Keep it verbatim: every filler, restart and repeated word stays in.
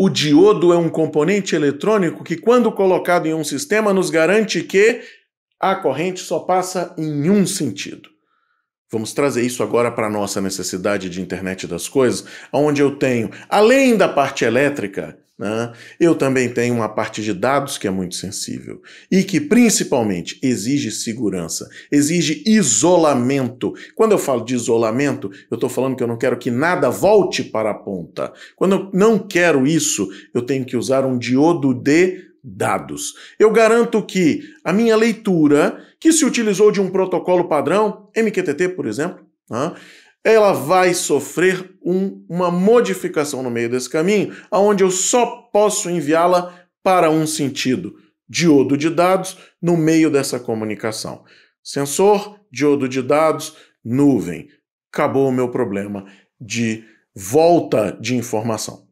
O diodo é um componente eletrônico que, quando colocado em um sistema, nos garante que a corrente só passa em um sentido. Vamos trazer isso agora para a nossa necessidade de internet das coisas, onde eu tenho, além da parte elétrica, né, eu também tenho uma parte de dados que é muito sensível e que principalmente exige segurança, exige isolamento. Quando eu falo de isolamento, eu estou falando que eu não quero que nada volte para a ponta. Quando eu não quero isso, eu tenho que usar um diodo de dados. Eu garanto que a minha leitura, que se utilizou de um protocolo padrão, M Q T T, por exemplo, né, ela vai sofrer um, uma modificação no meio desse caminho, onde eu só posso enviá-la para um sentido. Diodo de dados no meio dessa comunicação. Sensor, diodo de dados, nuvem. Acabou o meu problema de volta de informação.